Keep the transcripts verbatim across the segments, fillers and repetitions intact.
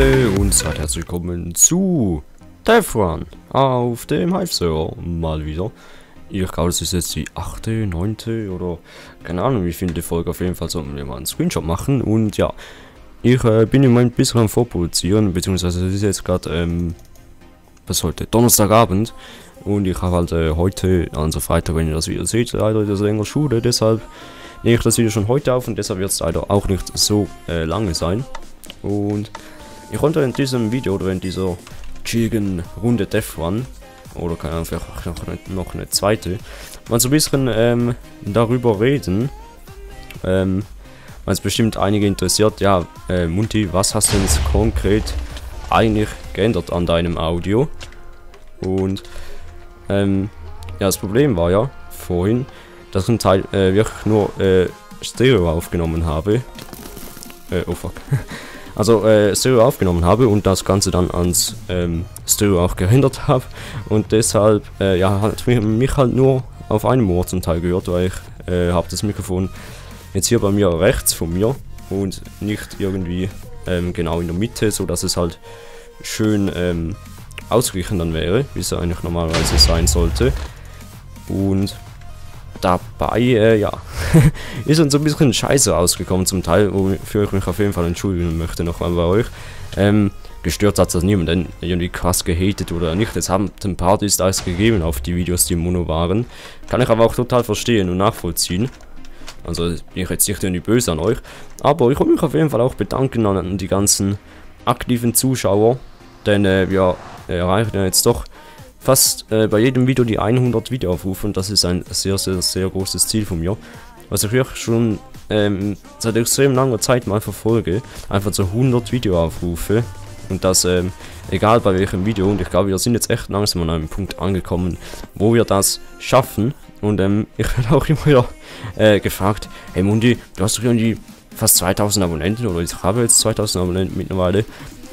Leute, und seid herzlich willkommen zu Death Run auf dem Hive Server mal wieder. Ich glaube, das ist jetzt die achte, neunte oder keine Ahnung wie viele Folge. Auf jeden Fall sollten wir mal einen Screenshot machen. Und ja, ich äh, bin im Moment ein bisschen am Vorproduzieren, beziehungsweise es ist jetzt gerade, ähm, was heute? Donnerstagabend. Und ich habe halt äh, heute, also Freitag, wenn ihr das Video seht, leider das länger Schule, deshalb nehme ich das Video schon heute auf und deshalb wird es leider auch nicht so äh, lange sein. Und ich konnte in diesem Video oder in dieser chilligen Runde Death Run, oder keine Ahnung, vielleicht noch eine, noch eine zweite, mal so ein bisschen ähm, darüber reden, ähm, weil es bestimmt einige interessiert. Ja, äh, Munti, was hast du denn konkret eigentlich geändert an deinem Audio? Und ähm, ja, das Problem war ja vorhin, dass ich einen Teil äh, wirklich nur äh, Stereo aufgenommen habe. Äh, oh fuck. Also äh, Stereo aufgenommen habe und das Ganze dann ans ähm, Stereo auch geändert habe. Und deshalb, äh, ja, hat mich, mich halt nur auf einem Ohr zum Teil gehört, weil ich äh, habe das Mikrofon jetzt hier bei mir rechts von mir und nicht irgendwie ähm, genau in der Mitte, sodass es halt schön ähm, ausgeglichen dann wäre, wie es eigentlich normalerweise sein sollte. Und dabei, äh, ja, ist uns so ein bisschen scheiße rausgekommen zum Teil, wofür ich mich auf jeden Fall entschuldigen möchte nochmal bei euch. Ähm, gestört hat das niemand, denn irgendwie krass gehatet oder nicht. Es haben ein paar Dislikes gegeben auf die Videos, die Mono waren. Kann ich aber auch total verstehen und nachvollziehen. Also bin ich jetzt nicht irgendwie böse an euch. Aber ich will mich auf jeden Fall auch bedanken an die ganzen aktiven Zuschauer, denn äh, wir erreichen ja jetzt doch fast äh, bei jedem Video die hundert Videoaufrufe und das ist ein sehr, sehr, sehr großes Ziel von mir, was ich wirklich schon ähm, seit extrem langer Zeit mal verfolge, einfach so hundert Videoaufrufe und das ähm, egal bei welchem Video. Und ich glaube, wir sind jetzt echt langsam an einem Punkt angekommen, wo wir das schaffen. Und ähm, ich werde auch immer wieder äh, gefragt, hey Mundi, du hast doch irgendwie fast zweitausend Abonnenten oder ich habe jetzt zweitausend Abonnenten mittlerweile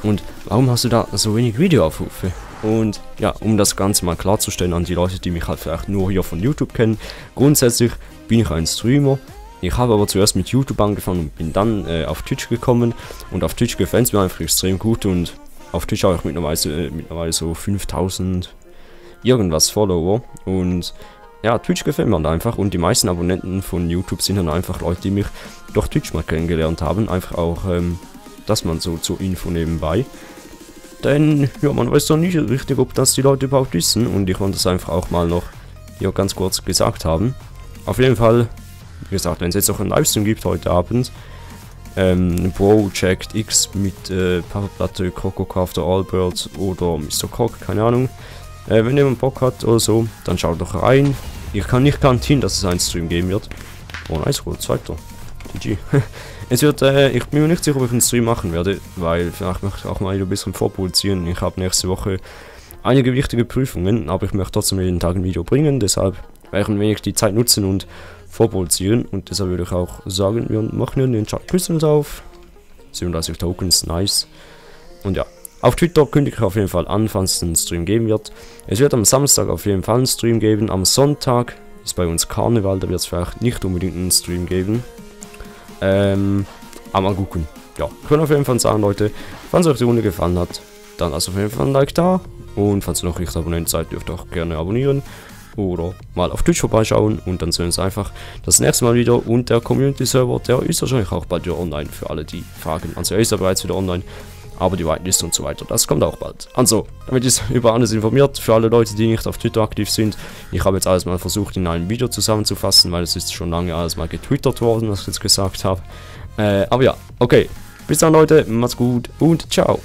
und warum hast du da so wenig Videoaufrufe? Und ja, um das Ganze mal klarzustellen an die Leute, die mich halt vielleicht nur hier von YouTube kennen. Grundsätzlich bin ich ein Streamer. Ich habe aber zuerst mit YouTube angefangen und bin dann äh, auf Twitch gekommen. Und auf Twitch gefällt es mir einfach extrem gut. Und auf Twitch habe ich mittlerweile, äh, mittlerweile so fünftausend irgendwas Follower. Und ja, Twitch gefällt mir dann einfach. Und die meisten Abonnenten von YouTube sind dann einfach Leute, die mich durch Twitch mal kennengelernt haben. Einfach auch, ähm, dass man so zur Info nebenbei. Denn ja, man weiß doch nicht richtig, ob das die Leute überhaupt wissen. Und ich konnte es einfach auch mal noch hier ganz kurz gesagt haben. Auf jeden Fall, wie gesagt, wenn es jetzt noch einen Livestream gibt heute Abend, ähm, Project X mit äh, Powerplatte, Cococafter, Allbirds oder Mister Cock, keine Ahnung. Äh, wenn jemand Bock hat oder so, dann schaut doch rein. Ich kann nicht garantieren, dass es einen Stream geben wird. Oh, nice, gut, zweiter. G G. Es wird, äh, ich bin mir nicht sicher, ob ich einen Stream machen werde, weil vielleicht möchte ich auch mal ein bisschen vorproduzieren. Ich habe nächste Woche einige wichtige Prüfungen, aber ich möchte trotzdem jeden Tag ein Video bringen, deshalb werde ich ein wenig die Zeit nutzen und vorproduzieren. Und deshalb würde ich auch sagen, wir machen den Chat Küssen auf. siebenunddreißig Tokens, nice. Und ja, auf Twitter kündige ich auf jeden Fall an, falls es einen Stream geben wird. Es wird am Samstag auf jeden Fall einen Stream geben. Am Sonntag ist bei uns Karneval, da wird es vielleicht nicht unbedingt einen Stream geben. Ähm, aber mal gucken. Ja, können auf jeden Fall sagen, Leute, falls euch die Runde gefallen hat, dann lasst auf jeden Fall ein Like da. Und falls ihr noch nicht abonniert seid, dürft ihr auch gerne abonnieren. Oder mal auf Twitch vorbeischauen. Und dann sehen wir uns einfach das nächste Mal wieder. Und der Community-Server, der ist wahrscheinlich auch bald wieder online für alle, die fragen. Also er ist ja bereits wieder online. Aber die Whitelist und so weiter, das kommt auch bald. Also, damit ist über alles informiert, für alle Leute, die nicht auf Twitter aktiv sind. Ich habe jetzt alles mal versucht, in einem Video zusammenzufassen, weil es ist schon lange alles mal getwittert worden, was ich jetzt gesagt habe. Äh, aber ja, okay. Bis dann, Leute, macht's gut und ciao.